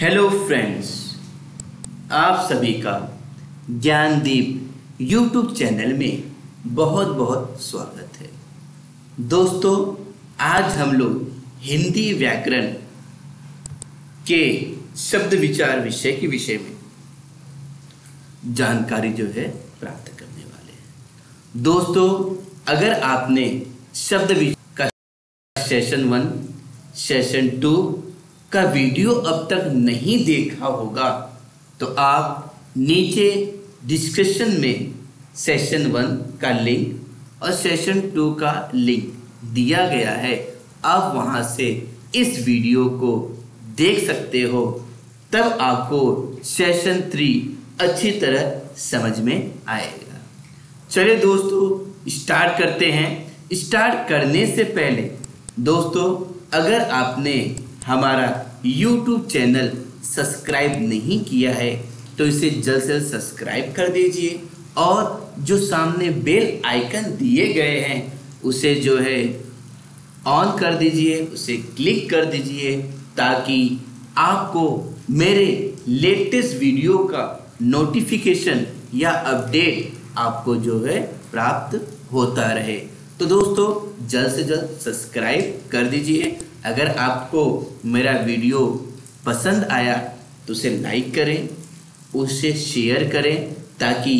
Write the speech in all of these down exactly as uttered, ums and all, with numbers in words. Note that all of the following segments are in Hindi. हेलो फ्रेंड्स, आप सभी का ज्ञान दीप यूट्यूब चैनल में बहुत बहुत स्वागत है। दोस्तों, आज हम लोग हिंदी व्याकरण के शब्द विचार विषय के विषय में जानकारी जो है प्राप्त करने वाले हैं। दोस्तों, अगर आपने शब्द विचार का सेशन वन सेशन टू का वीडियो अब तक नहीं देखा होगा तो आप नीचे डिस्क्रिप्शन में सेशन वन का लिंक और सेशन टू का लिंक दिया गया है, आप वहां से इस वीडियो को देख सकते हो, तब आपको सेशन थ्री अच्छी तरह समझ में आएगा। चलिए दोस्तों, स्टार्ट करते हैं। स्टार्ट करने से पहले दोस्तों, अगर आपने हमारा YouTube चैनल सब्सक्राइब नहीं किया है तो इसे जल्द से जल्द सब्सक्राइब कर दीजिए और जो सामने बेल आइकन दिए गए हैं उसे जो है ऑन कर दीजिए, उसे क्लिक कर दीजिए ताकि आपको मेरे लेटेस्ट वीडियो का नोटिफिकेशन या अपडेट आपको जो है प्राप्त होता रहे। तो दोस्तों, जल्द से जल्द सब्सक्राइब कर दीजिए। अगर आपको मेरा वीडियो पसंद आया तो उसे लाइक करें, उसे शेयर करें ताकि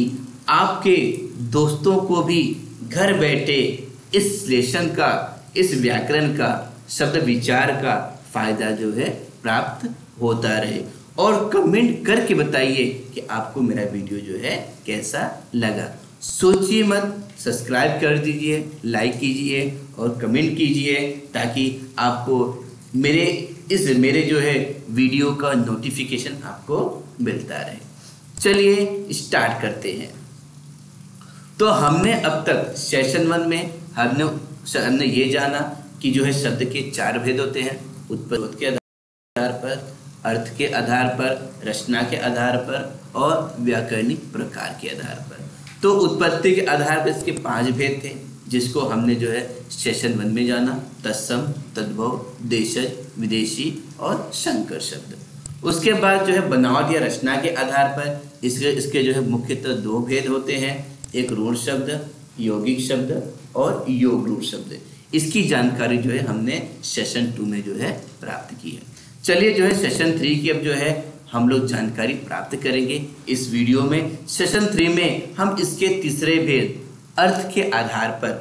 आपके दोस्तों को भी घर बैठे इस लेसन का, इस व्याकरण का, शब्द विचार का फ़ायदा जो है प्राप्त होता रहे। और कमेंट करके बताइए कि आपको मेरा वीडियो जो है कैसा लगा। सोचिए मत, सब्सक्राइब कर दीजिए, लाइक कीजिए और कमेंट कीजिए ताकि आपको मेरे इस मेरे जो है वीडियो का नोटिफिकेशन आपको मिलता रहे। चलिए स्टार्ट करते हैं। तो हमने अब तक सेशन वन में हमने हमने ये जाना कि जो है शब्द के चार भेद होते हैं, उत्पत्ति के आधार पर, अर्थ के आधार पर, रचना के आधार पर और व्याकरणिक प्रकार के आधार पर। तो उत्पत्ति के आधार पर इसके पांच भेद थे जिसको हमने जो है सेशन वन में जाना, तत्सम, तद्भव, देशज, विदेशी और संकर शब्द। उसके बाद जो है बनावट या रचना के आधार पर इसके इसके जो है मुख्यतः दो भेद होते हैं, एक रूढ़ शब्द, यौगिक शब्द और योग रूढ़ शब्द। इसकी जानकारी जो है हमने सेशन टू में जो है प्राप्त की है। चलिए जो है सेशन थ्री की अब जो है हम लोग जानकारी प्राप्त करेंगे इस वीडियो में। सेशन थ्री में हम इसके तीसरे भेद अर्थ के आधार पर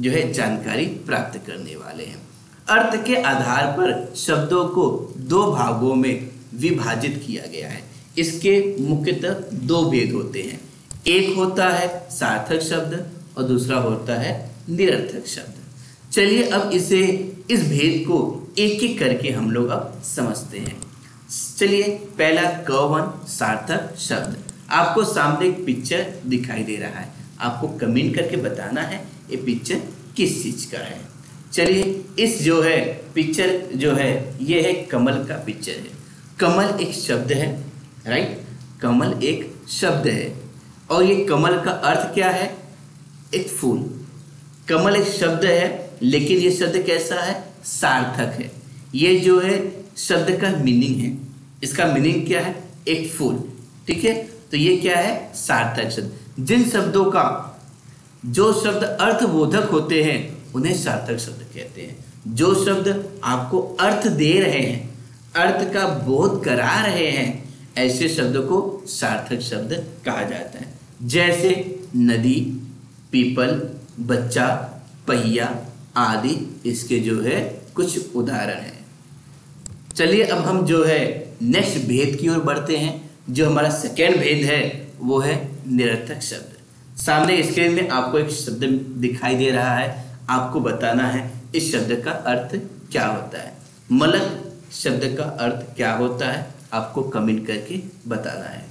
जो है जानकारी प्राप्त करने वाले हैं। अर्थ के आधार पर शब्दों को दो भागों में विभाजित किया गया है। इसके मुख्यतः दो भेद होते हैं, एक होता है सार्थक शब्द और दूसरा होता है निरर्थक शब्द। चलिए अब इसे इस भेद को एक एक करके हम लोग अब समझते हैं। चलिए, पहला कवन सार्थक शब्द। आपको सामने एक पिक्चर दिखाई दे रहा है, आपको कमेंट करके बताना है ये पिक्चर किस चीज का है। चलिए, इस जो है पिक्चर जो है ये है कमल का पिक्चर है। कमल एक शब्द है, राइट, कमल एक शब्द है और ये कमल का अर्थ क्या है, एक फूल। कमल एक शब्द है लेकिन ये शब्द कैसा है, सार्थक है। ये जो है शब्द का मीनिंग है, इसका मीनिंग क्या है, एक फूल, ठीक है। तो ये क्या है, सार्थक शब्द। जिन शब्दों का जो शब्द अर्थबोधक होते हैं उन्हें सार्थक शब्द कहते हैं। जो शब्द आपको अर्थ दे रहे हैं, अर्थ का बोध करा रहे हैं, ऐसे शब्दों को सार्थक शब्द कहा जाता है। जैसे नदी, पीपल, बच्चा, पहिया आदि इसके जो है कुछ उदाहरण हैं। चलिए अब हम जो है नेक्स्ट भेद की ओर बढ़ते हैं। जो हमारा सेकेंड भेद है वो है निरर्थक शब्द। सामने स्क्रीन में आपको एक शब्द दिखाई दे रहा है, आपको बताना है इस शब्द का अर्थ क्या होता है। मलक शब्द का अर्थ क्या होता है, आपको कमेंट करके बताना है।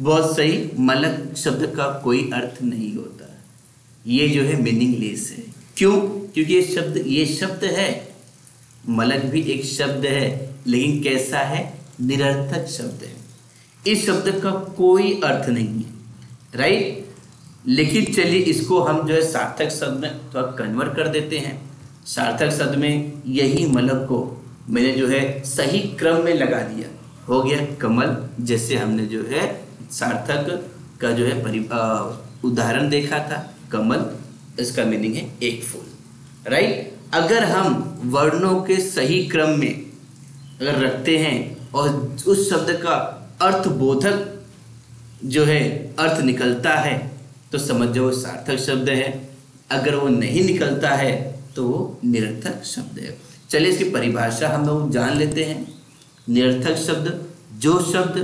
बहुत सही, मलक शब्द का कोई अर्थ नहीं होता, ये जो है मीनिंगलेस है। क्यों? क्योंकि ये शब्द ये शब्द है, मलक भी एक शब्द है लेकिन कैसा है, निरर्थक शब्द है। इस शब्द का कोई अर्थ नहीं है, राइट। लेकिन चलिए इसको हम जो है सार्थक शब्द में थोड़ा कन्वर्ट कर देते हैं। सार्थक शब्द में यही मलक को मैंने जो है सही क्रम में लगा दिया, हो गया कमल। जैसे हमने जो है सार्थक का जो है परि उदाहरण देखा था, कमल, इसका मीनिंग है एक फूल, राइट। अगर हम वर्णों के सही क्रम में अगर रखते हैं और उस शब्द का अर्थबोधक जो है अर्थ निकलता है तो समझो सार्थक शब्द है, अगर वो नहीं निकलता है तो वो निरर्थक शब्द है। चलिए इसकी परिभाषा हम लोग जान लेते हैं। निरर्थक शब्द, जो शब्द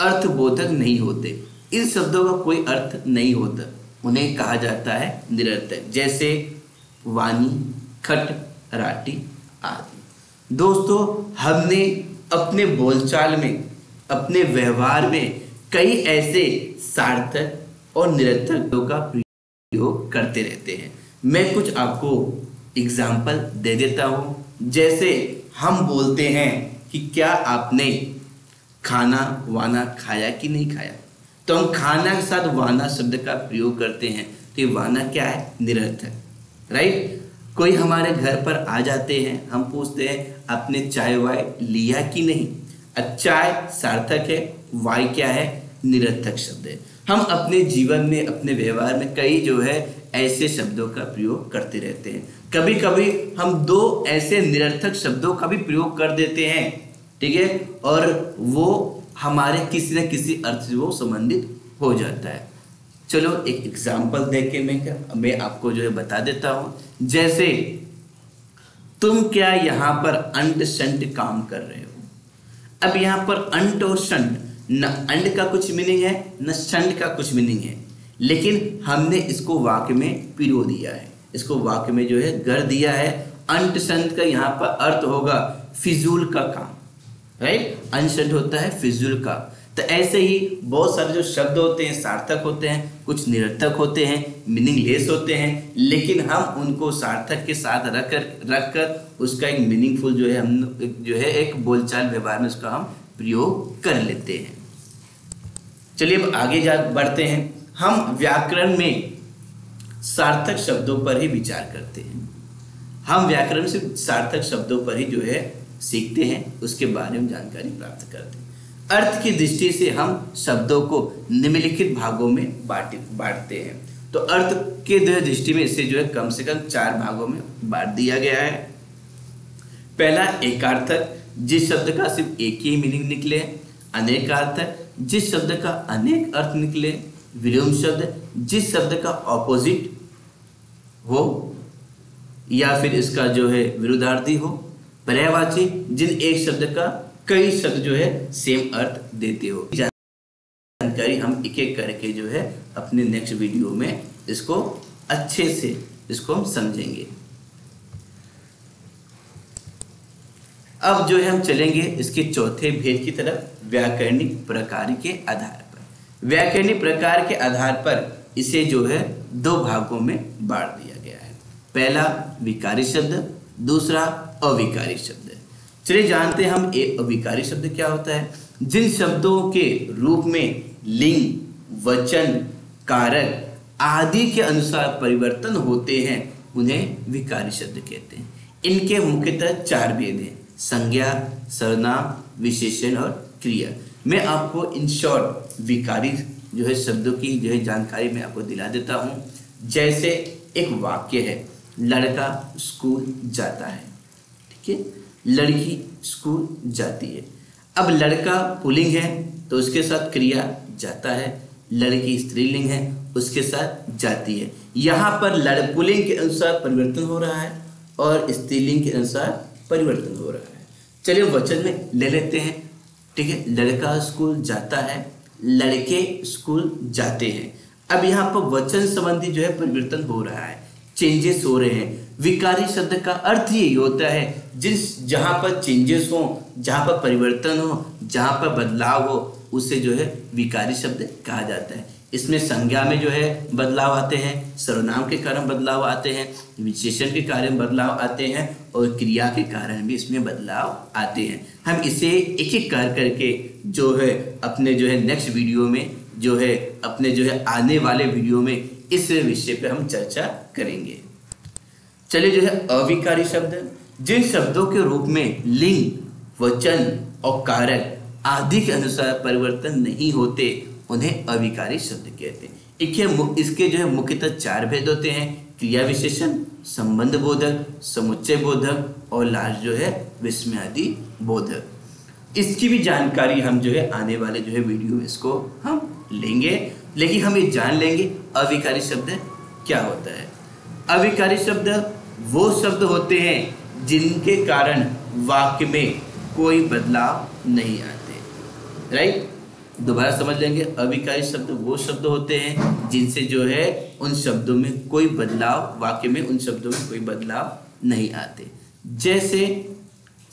अर्थबोधक नहीं होते, इन शब्दों का कोई अर्थ नहीं होता, उन्हें कहा जाता है निरर्थक। जैसे वाणी, खट, राटी आदि। दोस्तों, हमने अपने बोलचाल में, अपने व्यवहार में कई ऐसे सार्थक और निरर्थक शब्दों का प्रयोग करते रहते हैं। मैं कुछ आपको एग्जाम्पल दे देता हूँ। जैसे हम बोलते हैं कि क्या आपने खाना वाना खाया कि नहीं खाया, तो हम खाना के साथ वाना शब्द का प्रयोग करते हैं, तो ये वाना क्या है, निरर्थक, राइट। कोई हमारे घर पर आ जाते हैं, हम पूछते हैं आपने चाय वाय लिया कि नहीं, अच्छा है, सार्थक है, वाय क्या है, निरर्थक शब्द है। हम अपने जीवन में, अपने व्यवहार में कई जो है ऐसे शब्दों का प्रयोग करते रहते हैं। कभी कभी हम दो ऐसे निरर्थक शब्दों का भी प्रयोग कर देते हैं, ठीक है, और वो हमारे किसी न किसी अर्थ से वो संबंधित हो जाता है। चलो एक एग्जाम्पल दे के मैं मैं आपको जो है बता देता हूँ। जैसे तुम क्या यहाँ पर अंट शंट काम कर रहे हो। अब यहाँ पर अंट और शंट, न अंड का कुछ मीनिंग है न शंड का कुछ मीनिंग है, लेकिन हमने इसको वाक्य में पिरो दिया है, इसको वाक्य में जो है गढ़ दिया है। अंट शंड का यहाँ पर अर्थ होगा फिजूल का काम, राइट। अंट शंड होता है फिजूल का। तो ऐसे ही बहुत सारे जो शब्द होते हैं सार्थक होते हैं, कुछ निरर्थक होते हैं, मीनिंगलेस होते हैं, लेकिन हम उनको सार्थक के साथ रख कर रख कर उसका एक मीनिंगफुल जो है हम जो है एक बोलचाल व्यवहार में उसका हम प्रयोग कर लेते हैं। चलिए अब आगे जा बढ़ते हैं। हम व्याकरण में सार्थक शब्दों पर ही विचार करते हैं, हम व्याकरण से सार्थक शब्दों पर ही जो है सीखते हैं, उसके बारे में जानकारी प्राप्त करते हैं। अर्थ की दृष्टि से हम शब्दों को निम्नलिखित भागों में बांट बांटते हैं। तो अर्थ के दृष्टि में इसे जो है कम से कम चार भागों में बांट दिया गया है। पहला एकार्थक, जिस शब्द का सिर्फ एक ही मीनिंग निकले। अनेकार्थक, जिस शब्द का अनेक अर्थ निकले। विलोम शब्द, जिस शब्द का ऑपोजिट हो या फिर इसका जो है विरुद्धार्थी हो। पर्यायवाची, जिन एक शब्द का कई शब्द जो है सेम अर्थ देते हो। जानकारी हम एक एक करके जो है अपने नेक्स्ट वीडियो में इसको अच्छे से इसको हम समझेंगे। अब जो है हम चलेंगे इसके चौथे भेद की तरफ, व्याकरणिक प्रकार के आधार पर। व्याकरणिक प्रकार के आधार पर इसे जो है दो भागों में बांट दिया गया है। पहला विकारी शब्द, दूसरा अविकारी शब्द। चलिए जानते हैं हम एक अविकारी शब्द क्या होता है। जिन शब्दों के रूप में लिंग, वचन, कारक आदि के अनुसार परिवर्तन होते हैं उन्हें विकारी शब्द कहते हैं। इनके मुख्यतः चार भेद हैं, संज्ञा, सर्वनाम, विशेषण और क्रिया। मैं आपको इन शॉर्ट विकारी जो है शब्दों की जो है जानकारी मैं आपको दिला देता हूँ। जैसे एक वाक्य है, लड़का स्कूल जाता है, ठीक है, लड़की स्कूल जाती है। अब लड़का पुल्लिंग है तो उसके साथ क्रिया जाता है, लड़की स्त्रीलिंग है उसके साथ जाती है। यहाँ पर लड़ पुल्लिंग के अनुसार परिवर्तन हो रहा है और स्त्रीलिंग के अनुसार परिवर्तन हो रहा है। चलिए वचन में ले लेते हैं, ठीक है, लड़का स्कूल जाता है, लड़के स्कूल जाते हैं। अब यहाँ पर वचन संबंधी जो है परिवर्तन हो रहा है, चेंजेस हो रहे हैं। विकारी शब्द का अर्थ यही होता है जिस जहाँ पर चेंजेस हो, जहाँ पर परिवर्तन हो, जहाँ पर बदलाव हो, उसे जो है विकारी शब्द कहा जाता है। इसमें संज्ञा में जो है बदलाव आते हैं, सर्वनाम के कारण बदलाव आते हैं, विशेषण के कारण बदलाव आते हैं और क्रिया के कारण भी इसमें बदलाव आते हैं। हम इसे एक एक कर करके जो है अपने जो है नेक्स्ट वीडियो में जो है अपने जो है आने वाले वीडियो में इस विषय पर हम चर्चा करेंगे। चलिए जो है अविकारी शब्द, जिन शब्दों के रूप में लिंग, वचन और कारक आदि के अनुसार परिवर्तन नहीं होते उन्हें अविकारी शब्द कहते हैं। इनके इसके जो है मुख्यतः चार भेद होते हैं, क्रिया विशेषण, संबंध बोधक, समुच्चय बोधक और लास्ट जो है विस्मयादि बोधक। इसकी भी जानकारी हम जो है आने वाले जो है वीडियो में इसको हम लेंगे, लेकिन हम ये जान लेंगे अविकारी शब्द क्या होता है। अविकारी शब्द वो शब्द होते हैं जिनके कारण वाक्य में कोई बदलाव नहीं आते। राइट, दोबारा समझ लेंगे, अविकारी शब्द वो शब्द होते हैं जिनसे जो है उन शब्दों में कोई बदलाव वाक्य में उन शब्दों में कोई बदलाव नहीं आते। जैसे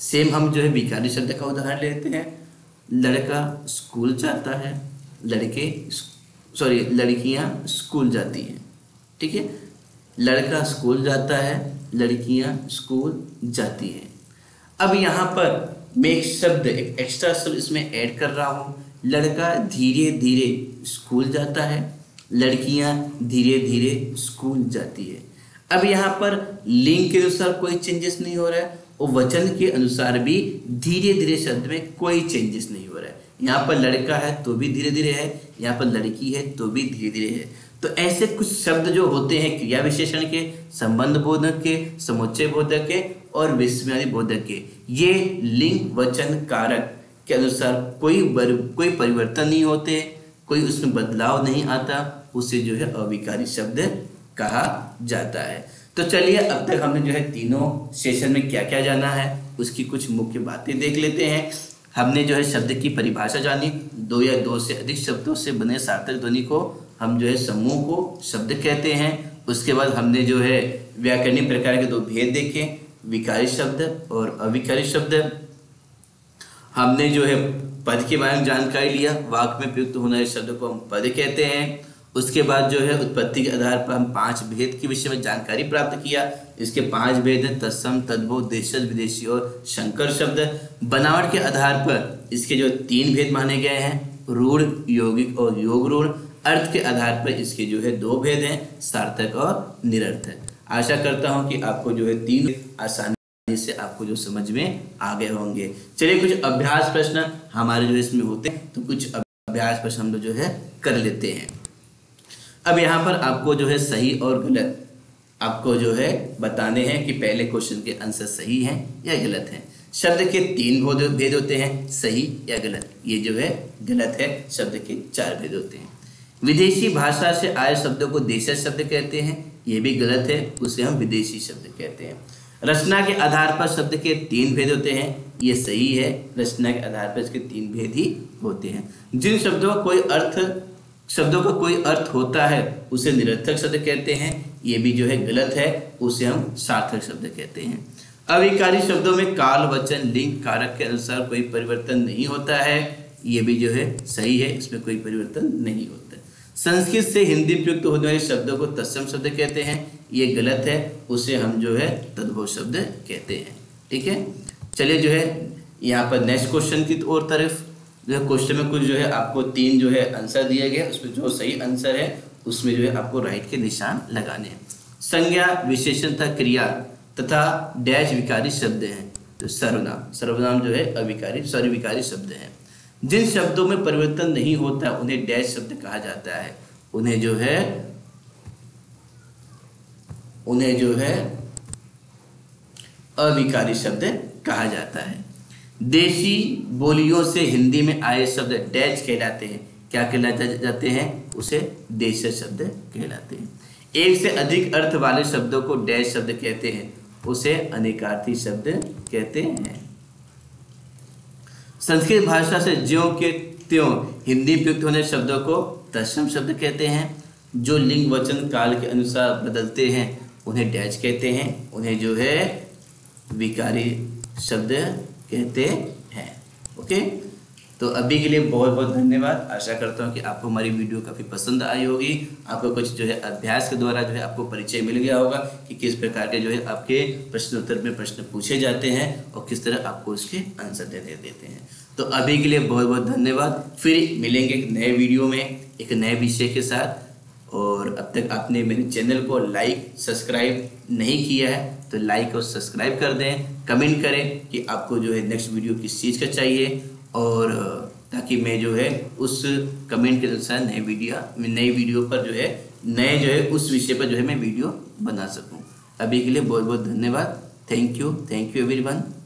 सेम हम जो है विकारी शब्द का उदाहरण लेते हैं, लड़का स्कूल जाता है, लड़के सॉरी लड़कियां स्कूल जाती हैं। ठीक है, लड़का स्कूल जाता है, लड़कियां स्कूल जाती हैं। अब यहाँ पर मैं एक शब्द एक एक्स्ट्रा शब्द इसमें ऐड कर रहा हूँ, लड़का धीरे धीरे स्कूल जाता है, लड़कियां धीरे धीरे स्कूल जाती है। अब यहाँ पर लिंग के अनुसार कोई चेंजेस नहीं हो रहा है और वचन के अनुसार भी धीरे धीरे शब्द में कोई चेंजेस नहीं हो रहा है। यहाँ पर लड़का है तो भी धीरे धीरे है, यहाँ पर लड़की है तो भी धीरे धीरे है। तो ऐसे कुछ शब्द जो होते हैं क्रिया विशेषण के, संबंध बोधक के, समुच्चय बोधक के और विस्मयादि बोधक के, ये लिंग वचन कारक के अनुसार कोई बर, कोई परिवर्तन नहीं होते, कोई उसमें बदलाव नहीं आता, उसे जो है अविकारी शब्द कहा जाता है। तो चलिए अब तक हमने जो है तीनों सेशन में क्या क्या जाना है उसकी कुछ मुख्य बातें देख लेते हैं। हमने जो है शब्द की परिभाषा जानी, दो या दो से अधिक शब्दों से बने सार्थक ध्वनि को हम जो है समूह को शब्द कहते हैं। उसके बाद हमने जो है व्याकरणिक प्रकार के दो भेद देखे, विकारी शब्द और अविकारी शब्द। हमने जो है पद के बारे में जानकारी लिया, वाक्य में प्रयुक्त होने वाले शब्दों को हम पद कहते हैं। उसके बाद जो है उत्पत्ति के आधार पर हम पांच भेद के विषय में जानकारी प्राप्त किया, इसके पांच भेद हैं तत्सम, तद्भव, देशज, विदेशी और संकर शब्द। बनावट के आधार पर इसके जो तीन भेद माने गए हैं, रूढ़, यौगिक और योग रूढ़। अर्थ के आधार पर इसके जो है दो भेद हैं, सार्थक और निरर्थक। आशा करता हूँ कि आपको जो है तीन आसानी से आपको जो समझ में आ गए होंगे। चलिए कुछ अभ्यास प्रश्न हमारे जो इसमें होते हैं, तो कुछ अभ्यास प्रश्न हम जो है कर लेते हैं। अब यहाँ पर आपको जो है सही और गलत आपको जो है बताने हैं कि पहले क्वेश्चन के आंसर सही हैं या गलत हैं। शब्द के तीन भेद होते हैं, सही या गलत, ये जो है गलत है। शब्द के चार भेद होते हैं। विदेशी भाषा से आए शब्दों को देशज शब्द कहते हैं, ये भी गलत है, उसे हम विदेशी शब्द कहते हैं। रचना के आधार पर शब्द के तीन भेद होते हैं, ये सही है, रचना के आधार पर इसके तीन भेद ही होते हैं। जिन शब्दों का कोई अर्थ शब्दों का कोई अर्थ होता है उसे निरर्थक शब्द कहते हैं, ये भी जो है गलत है, उसे हम सार्थक शब्द कहते हैं। अविकारी शब्दों में काल, वचन, लिंग, कारक के अनुसार कोई परिवर्तन नहीं होता है, ये भी जो है सही है, इसमें कोई परिवर्तन नहीं होता। संस्कृत से हिंदी प्रयुक्त होने वाले शब्दों को तत्सम शब्द कहते हैं, ये गलत है, उसे हम जो है तद्भव शब्द कहते हैं। ठीक है, चलिए जो है यहाँ पर नेक्स्ट क्वेश्चन की और तरफ जो है क्वेश्चन में कुछ जो है आपको तीन जो है आंसर दिए गए, उसमें जो सही आंसर है उसमें जो है आपको राइट के निशान लगाने हैं। संज्ञा, विशेषण तथा क्रिया तथा डैश विकारी शब्द हैं, तो सर्वनाम सर्वनाम जो है अविकारी सॉरी विकारी शब्द हैं। जिन शब्दों में परिवर्तन नहीं होता उन्हें डैश शब्द कहा जाता है, उन्हें जो है उन्हें जो है अविकारी शब्द कहा जाता है। देशी बोलियों से हिंदी में आए शब्द डैश कहलाते हैं, क्या कहलाते जाते हैं, उसे देशज शब्द कहलाते हैं। एक से अधिक अर्थ वाले शब्दों को डैश शब्द कहते हैं, उसे अनेकार्थी शब्द कहते हैं। संस्कृत भाषा से ज्यों के त्यों हिंदी प्रयुक्त होने शब्दों को तत्सम शब्द कहते हैं। जो लिंग, वचन, काल के अनुसार बदलते हैं उन्हें डैश कहते हैं, उन्हें जो है विकारी शब्द कहते हैं। ओके, तो अभी के लिए बहुत बहुत धन्यवाद। आशा करता हूँ कि आपको हमारी वीडियो काफ़ी पसंद आई होगी, आपको कुछ जो है अभ्यास के द्वारा जो है आपको परिचय मिल गया होगा कि किस प्रकार के जो है आपके प्रश्नोत्तर में प्रश्न पूछे जाते हैं और किस तरह आपको उसके आंसर दे देते हैं। तो अभी के लिए बहुत बहुत धन्यवाद, फिर मिलेंगे एक नए वीडियो में एक नए विषय के साथ। और अब तक आपने मेरे चैनल को लाइक सब्सक्राइब नहीं किया है तो लाइक और सब्सक्राइब कर दें, कमेंट करें कि आपको जो है नेक्स्ट वीडियो किस चीज़ का चाहिए, और ताकि मैं जो है उस कमेंट के अनुसार नए वीडियो नई वीडियो पर जो है नए जो है उस विषय पर जो है मैं वीडियो बना सकूं। अभी के लिए बहुत बहुत धन्यवाद। Thank you thank you everyone.